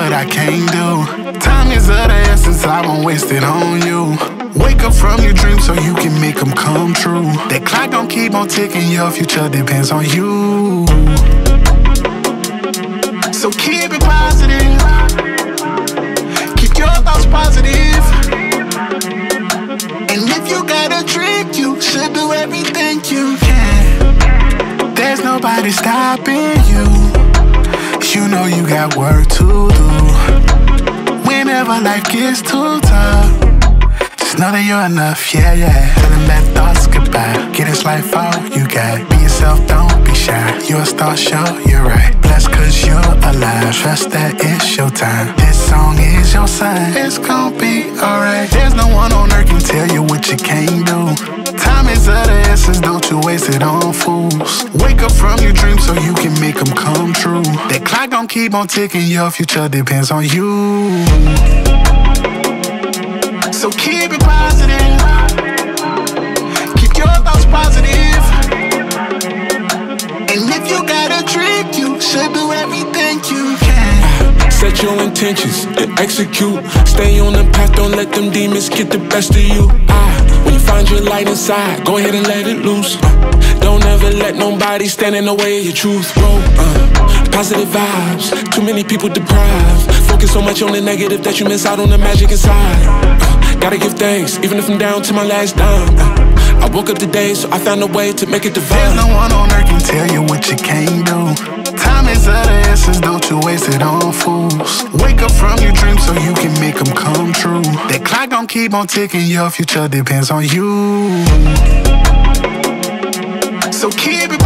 what I can't do. Time is of the essence, I won't waste it on you. Wake up from your dreams so you can make them come true. That clock don't keep on ticking, your future depends on you. So keep it positive, keep your thoughts positive. And if you got a trick, you should do everything you can. There's nobody stopping you. You know you got work to do. Whenever life gets too tough, just know that you're enough, yeah, yeah. Tell them bad thoughts goodbye. Get this life all you got. Be yourself, don't be shy. You're a star, sure, you're right. Blessed cause you're alive. Trust that it's your time. This song is your sign. It's gon' be alright. There's no one on earth can tell you what you can't do. Time is of the essence, don't you waste it on fools. Wake up from your dreams so you can make them come true. That clock don't keep on ticking, your future depends on you. So keep it positive, keep your thoughts positive. And if you got a trick, you should do everything you can. Set your intentions and execute. Stay on the path, don't let them demons get the best of you. When you find your light inside, go ahead and let it loose. Don't ever let nobody stand in the way of your truth, bro. Positive vibes, too many people deprived. Focus so much on the negative that you miss out on the magic inside. Gotta give thanks, even if I'm down to my last dime. I woke up today, so I found a way to make it divine. There's no one on earth can tell you what you can't do. Time is of the essence, don't you waste it on fools. Wake up from your dreams so you can make them come true. That clock don't keep on ticking, your future depends on you. So keep it